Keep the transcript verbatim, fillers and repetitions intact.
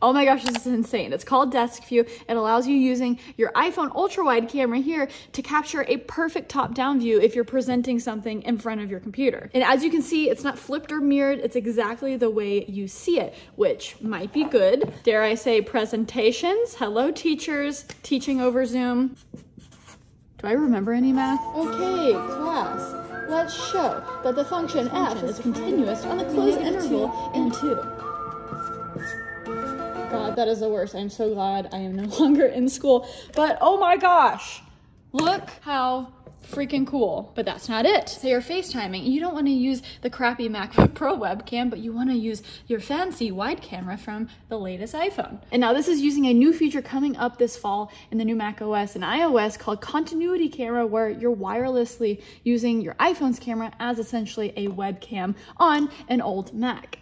Oh my gosh, this is insane. It's called Desk View. It allows you using your iPhone ultra wide camera here to capture a perfect top down view if you're presenting something in front of your computer. And as you can see, it's not flipped or mirrored. It's exactly the way you see it, which might be good. Dare I say presentations? Hello teachers, teaching over Zoom. Do I remember any math? Okay, class, let's show that the function f is continuous on the closed interval in two. God, that is the worst. I'm so glad I am no longer in school. But oh my gosh, look how freaking cool. But that's not it. So you're FaceTiming. You don't want to use the crappy MacBook Pro webcam, but you want to use your fancy wide camera from the latest iPhone. And now this is using a new feature coming up this fall in the new macOS and iOS called Continuity Camera, where you're wirelessly using your iPhone's camera as essentially a webcam on an old Mac.